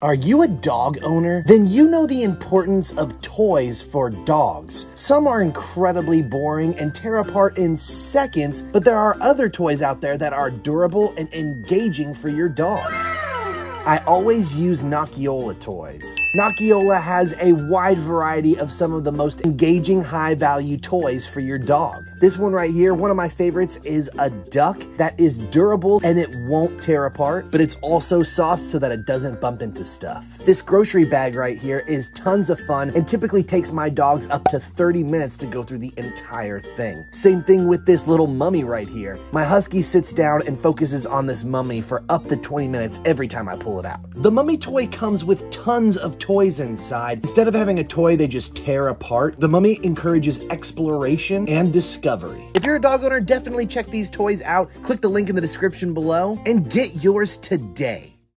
Are you a dog owner? Then you know the importance of toys for dogs. Some are incredibly boring and tear apart in seconds, but there are other toys out there that are durable and engaging for your dog. I always use Nocciola toys. Nocciola has a wide variety of some of the most engaging high-value toys for your dog. This one right here, one of my favorites, is a duck that is durable and it won't tear apart, but it's also soft so that it doesn't bump into stuff. This grocery bag right here is tons of fun and typically takes my dogs up to 30 minutes to go through the entire thing. Same thing with this little mummy right here. My husky sits down and focuses on this mummy for up to 20 minutes every time I pull it out. The mummy toy comes with tons of toys inside. Instead of having a toy they just tear apart, the mummy encourages exploration and discovery. If you're a dog owner, definitely check these toys out. Click the link in the description below and get yours today.